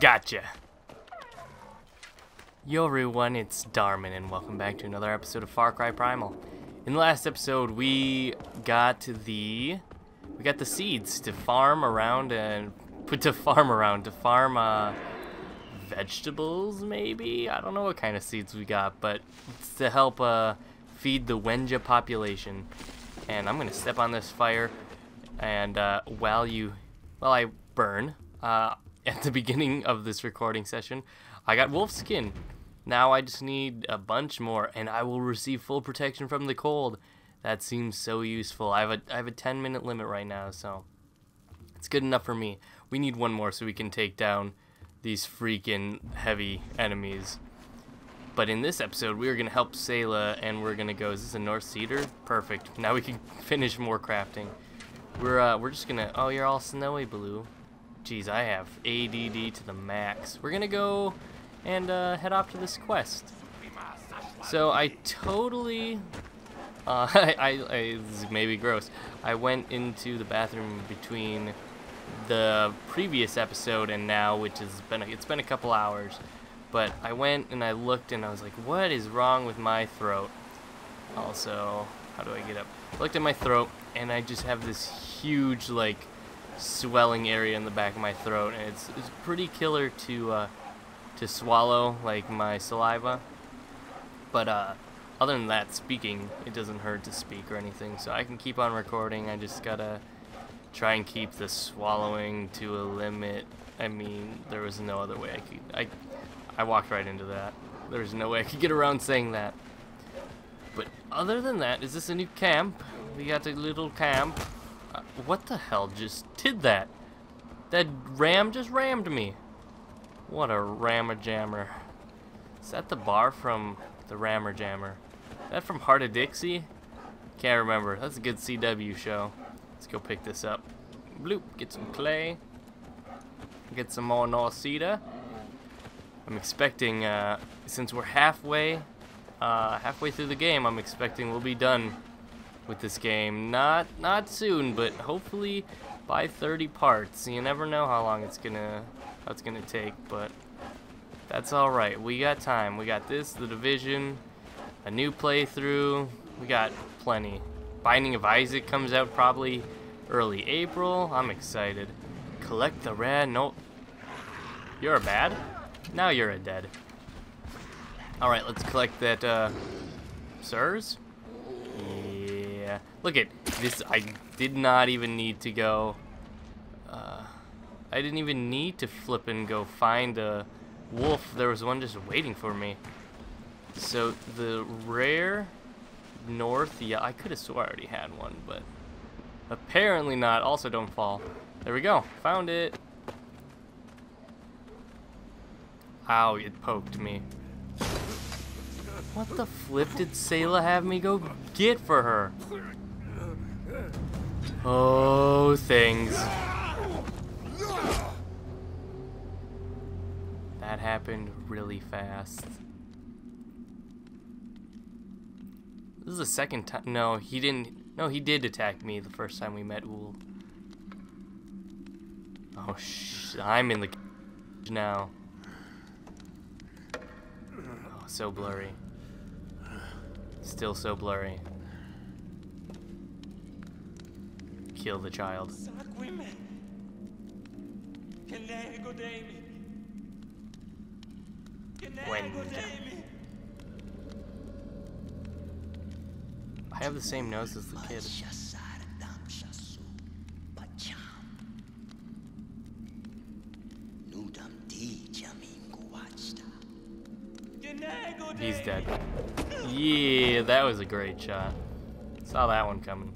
Gotcha. Yo everyone, it's Darmin and welcome back to another episode of Far Cry Primal. In the last episode, we got the seeds to farm around and vegetables maybe? I don't know what kind of seeds we got, but it's to help feed the Wenja population. And I'm gonna step on this fire, and while I burn, at the beginning of this recording session, I got wolf skin. Now I just need a bunch more, and I will receive full protection from the cold. That seems so useful. I have a 10-minute limit right now, so it's good enough for me. We need one more so we can take down these freaking heavy enemies. But in this episode, we are going to help Selah, and we're going to go, is this a North Cedar? Perfect. Now we can finish more crafting. We're just going to, oh, you're all snowy, Baloo. Jeez, I have ADD to the max. We're going to go and head off to this quest. So I totally, this is maybe gross. I went into the bathroom between the previous episode and now, which has been, it's been a couple hours. But I went and I looked and I was like, what is wrong with my throat? Also, how do I get up? I looked at my throat and I just have this huge, like, swelling area in the back of my throat. And it's pretty killer to swallow, like, my saliva. But other than that, speaking, it doesn't hurt to speak or anything. So I can keep on recording. I just gotta try and keep the swallowing to a limit. I mean, there was no other way I walked right into that. There's no way I could get around saying that. But other than that, is this a new camp? We got a little camp. What the hell just did that? That ram just rammed me. What a Rammer Jammer. Is that the bar from the Rammer Jammer? Is that from Heart of Dixie? Can't remember. That's a good CW show. Let's go pick this up. Bloop. Get some clay. Get some more North Cedar. I'm expecting, since we're halfway through the game, I'm expecting we'll be done with this game. Not soon, but hopefully by 30 parts. You never know how long it's gonna take, but that's all right. We got time. We got this, The Division, a new playthrough. We got plenty. Binding of Isaac comes out probably early April. I'm excited. Collect the rare. No, you're a bad. Now you're a dead. Alright, let's collect that, Sirs? Yeah. Look at this. I did not even need to go, I didn't even need to flip and go find a wolf. There was one just waiting for me. So, the rare north, yeah, I could have swore I already had one, but apparently not. Also, don't fall. There we go. Found it. Ow, it poked me. What the flip did Selah have me go get for her? Oh, things. That happened really fast. This is the second time. No, he didn't. No, he did attack me the first time we met Ull. Oh, I'm in the cage now. So blurry. Still so blurry. Kill the child. Wenja. I have the same nose as the kid. He's dead. Yeah, that was a great shot. Saw that one coming.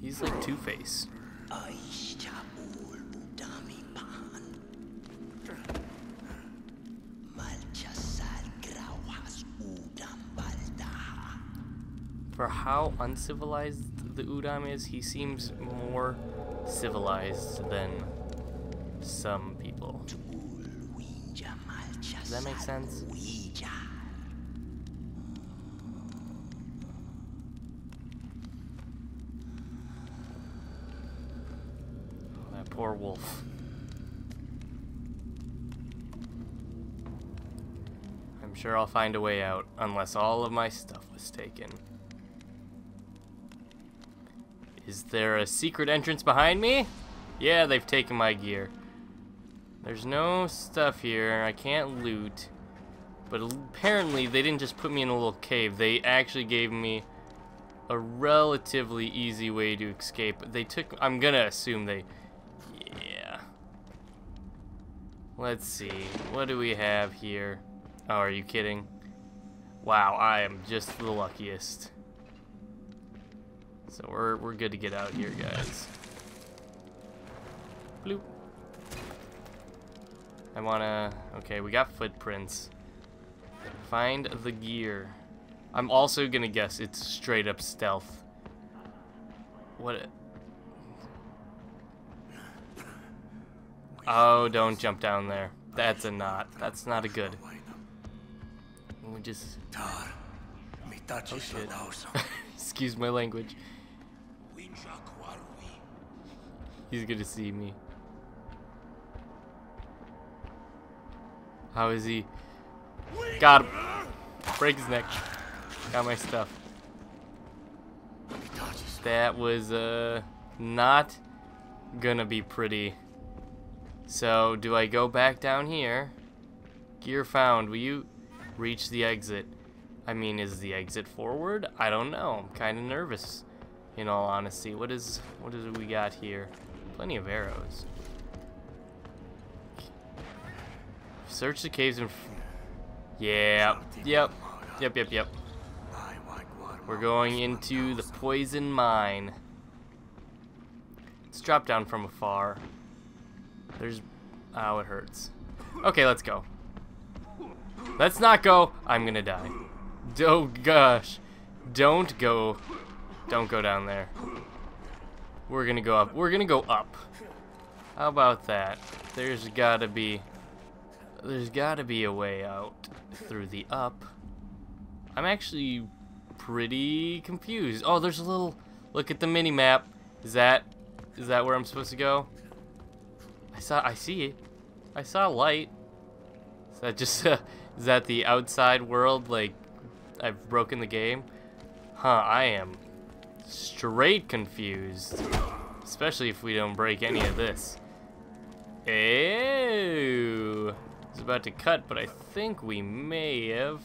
He's like Two-Face. For how uncivilized the Udam is, he seems more civilized than some people. Does that make sense? Poor wolf. I'm sure I'll find a way out, unless all of my stuff was taken. Is there a secret entrance behind me? Yeah, they've taken my gear. There's no stuff here, I can't loot. But apparently they didn't just put me in a little cave, they actually gave me a relatively easy way to escape. They took, I'm gonna assume they, yeah. Let's see, what do we have here? Oh, are you kidding? Wow, I am just the luckiest. So we're good to get out here, guys. Bloop. I wanna, okay, we got footprints. Find the gear. I'm also gonna guess it's straight up stealth. What? Oh, don't jump down there. That's not a good. We just. Oh, shit. Excuse my language. He's gonna see me. How is he? Got him. Break his neck. Got my stuff. That was not gonna be pretty. So do I go back down here? Gear found. Will you reach the exit? I mean, is the exit forward? I don't know. I'm kind of nervous, in all honesty. What is we got here? Plenty of arrows. Search the caves and. Yeah. Yep. We're going into the poison mine. Let's drop down from afar. There's. Oh, it hurts. Okay, let's go. Let's not go. I'm gonna die. Oh gosh. Don't go. Don't go down there. We're gonna go up. We're gonna go up. How about that? There's gotta be a way out through the up. I'm actually pretty confused. Oh, there's a little look at the mini map. Is that where I'm supposed to go? I see it. I saw light. Is that just is that the outside world? Like I've broken the game? Huh, I am straight confused. Especially if we don't break any of this. Ew. I was about to cut, but I think we may have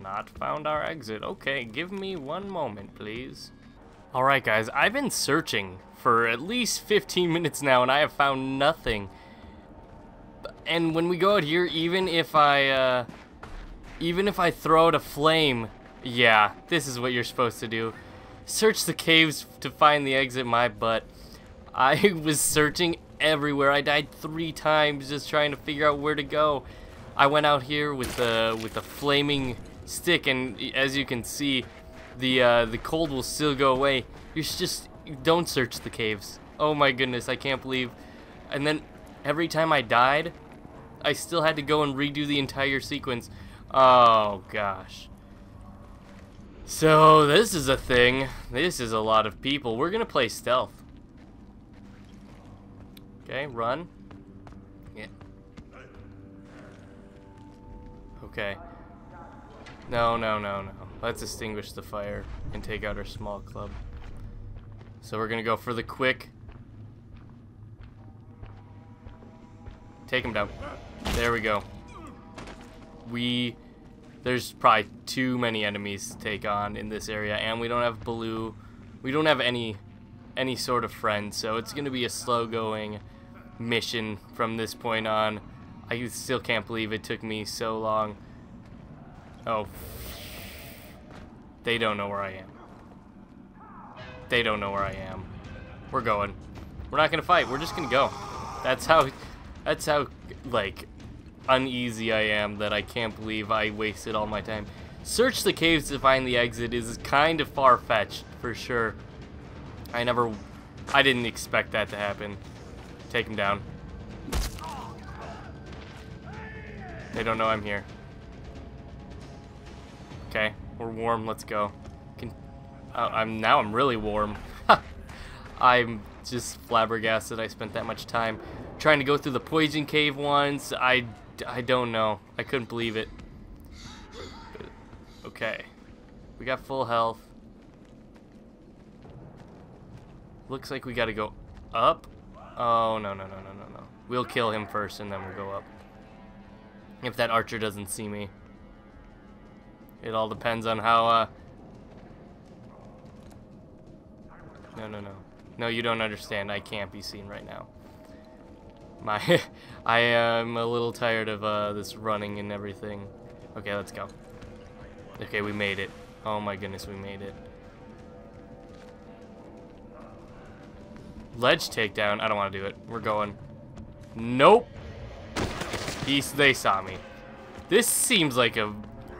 not found our exit. Okay, give me one moment, please. Alright guys, I've been searching for at least 15 minutes now and I have found nothing. And when we go out here, even if I throw out a flame, yeah, this is what you're supposed to do. Search the caves to find the exit, my butt. I was searching everywhere. I died 3 times just trying to figure out where to go. I went out here with the flaming stick, and as you can see, the cold will still go away. You don't search the caves. Oh my goodness, I can't believe. And then every time I died, I still had to go and redo the entire sequence. Oh gosh. So this is a thing. This is a lot of people. We're gonna play stealth. Okay, run. Yeah. Okay. No. Let's extinguish the fire and take out our small club. So we're gonna go for the quick. Take him down. There we go. There's probably too many enemies to take on in this area, and we don't have Baloo. We don't have any sort of friend, so it's gonna be a slow going mission from this point on. I still can't believe it took me so long. Oh, they don't know where I am. They don't know where I am. We're going. We're not gonna fight. We're just gonna go. That's how like uneasy I am that I can't believe I wasted all my time. Search the caves to find the exit is kind of far-fetched for sure. I didn't expect that to happen. Take him down. They don't know I'm here. Okay, we're warm, let's go. I'm really warm. I'm just flabbergasted I spent that much time trying to go through the poison cave ones. I don't know. I couldn't believe it. Okay. We got full health. Looks like we gotta go up. Oh, no. We'll kill him first and then we'll go up. If that archer doesn't see me. It all depends on how, No, you don't understand. I can't be seen right now. I am a little tired of this running and everything. Okay, let's go. Okay, we made it. Oh my goodness, we made it. Ledge takedown. I don't want to do it. We're going. Nope. They saw me. This seems like a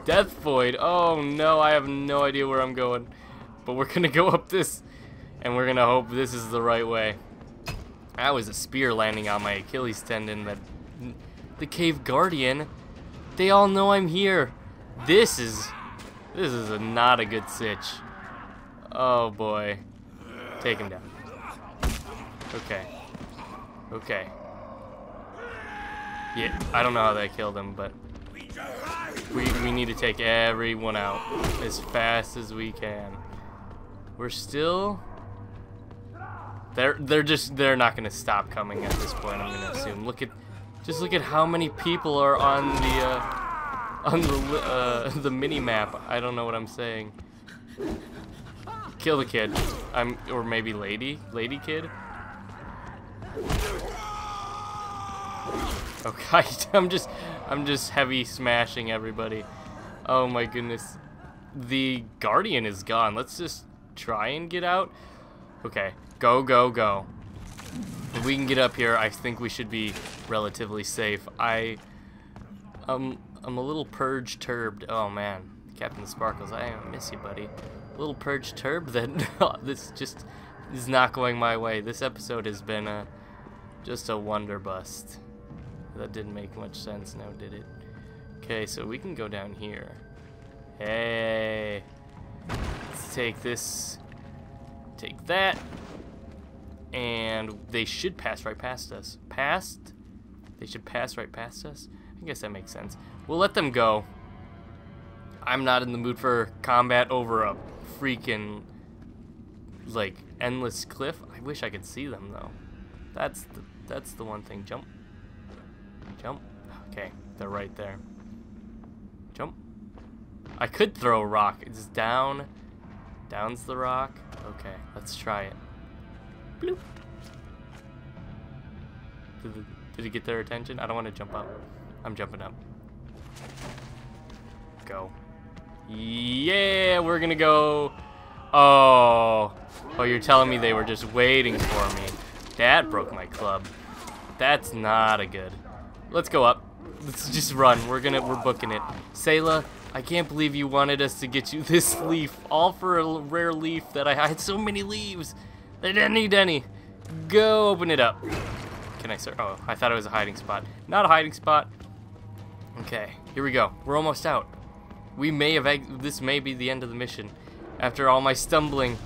death void. Oh no, I have no idea where I'm going. But we're gonna go up this, and we're gonna hope this is the right way. That was a spear landing on my Achilles tendon. That the cave guardian. They all know I'm here. This is not a good sitch. Oh boy. Take him down. Okay. Okay. Yeah, I don't know how that killed him, but we need to take everyone out as fast as we can. We're still. They're not gonna stop coming at this point. I'm gonna assume. Just look at how many people are on the mini map. I don't know what I'm saying. Kill the kid. Or maybe lady kid. Okay, I'm just heavy smashing everybody. Oh my goodness. The guardian is gone. Let's just try and get out. Okay, go. If we can get up here, I think we should be relatively safe. I'm a little purge turbed. Oh man, Captain Sparkles, I miss you, buddy. A little purge turbed that this just is not going my way. This episode has been just a wonder bust. That didn't make much sense now, did it? Okay, so we can go down here. Hey. Let's take this. Take that. And they should pass right past us. They should pass right past us? I guess that makes sense. We'll let them go. I'm not in the mood for combat over a freaking, like, endless cliff. I wish I could see them, though. That's the one thing. Jump. Okay, they're right there. Jump. I could throw a rock. It's down. Down's the rock. Okay, let's try it. Bloop. Did it get their attention? I don't want to jump up. I'm jumping up. Go. Yeah, we're gonna go. Oh, you're telling me they were just waiting for me. That broke my club. That's not a good. Let's go up. Let's just run. We're booking it. Selah, I can't believe you wanted us to get you this leaf. All for a rare leaf that I had so many leaves. They didn't need any. Go open it up. Can I search? Oh, I thought it was a hiding spot. Not a hiding spot. Okay, here we go. We're almost out. We may have this may be the end of the mission. After all my stumbling.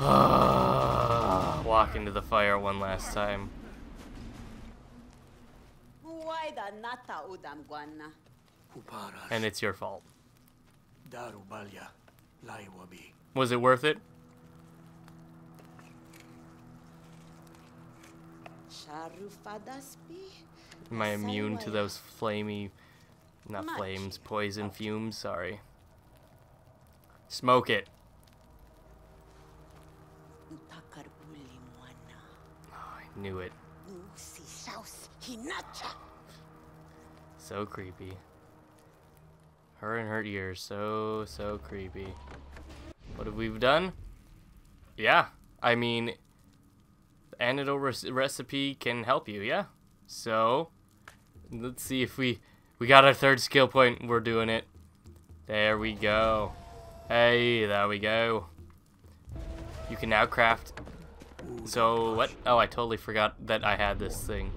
Walk into the fire one last time. And it's your fault. Was it worth it? Am I immune to those flamey, not flames, poison fumes? Sorry. Smoke it. Oh, I knew it. So creepy. Her and her ears, so creepy. What have we done? Yeah, I mean, the antidote recipe can help you, yeah? So, let's see if we got our third skill point. We're doing it. There we go. Hey, there we go. You can now craft. So, what? Oh, I totally forgot that I had this thing.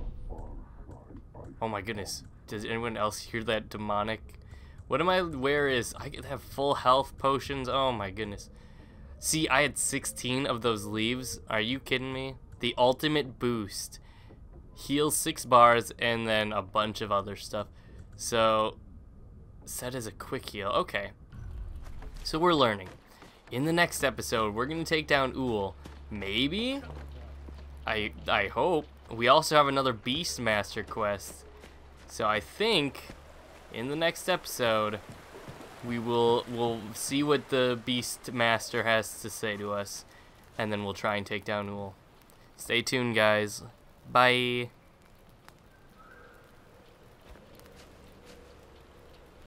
Oh my goodness. Does anyone else hear that demonic? Where is I have full health potions? Oh my goodness. See, I had 16 of those leaves. Are you kidding me? The ultimate boost. Heal 6 bars and then a bunch of other stuff. So, set as a quick heal. Okay. So we're learning. In the next episode, we're going to take down Ull. Maybe? I hope. We also have another Beastmaster quest. So I think in the next episode, we'll see what the Beastmaster has to say to us. And then we'll try and take down Ull. Stay tuned, guys. Bye.